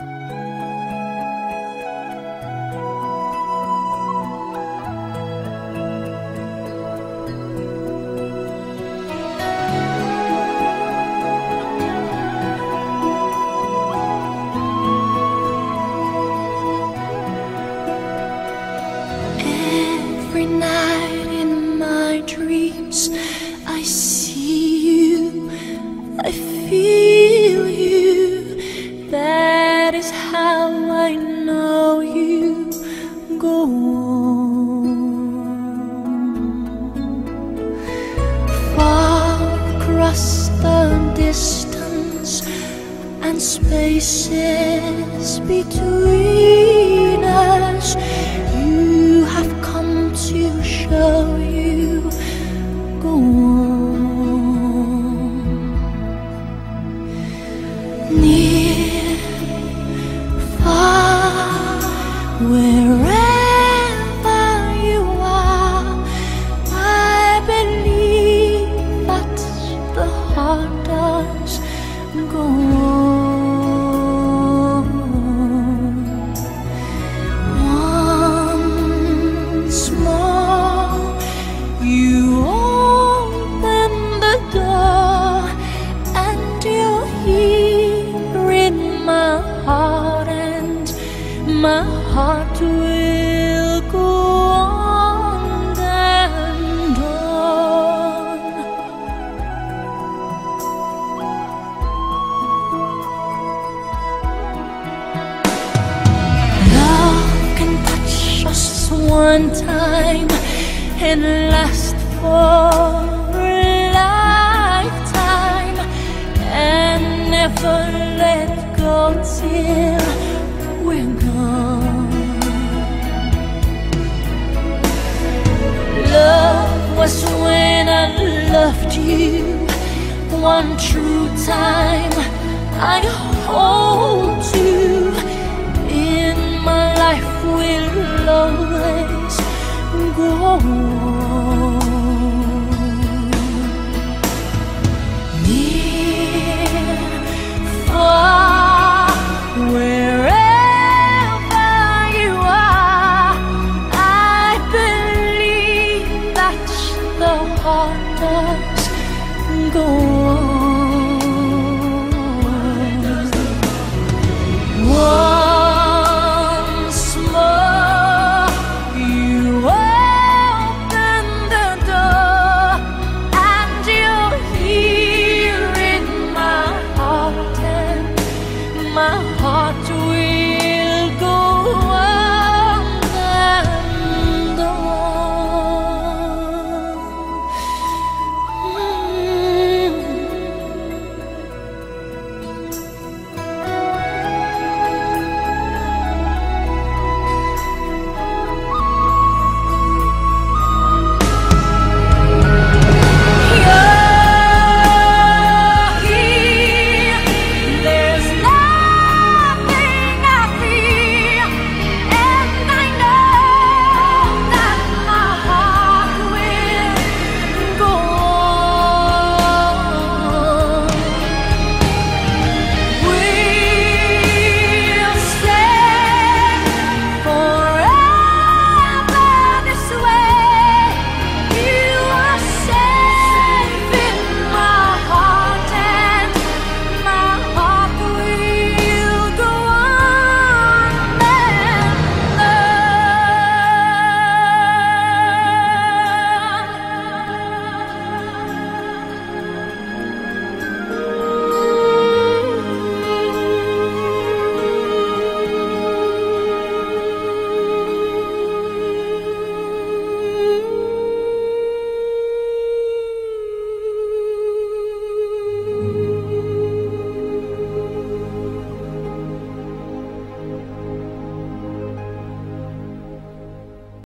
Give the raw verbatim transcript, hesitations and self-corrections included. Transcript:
my heart to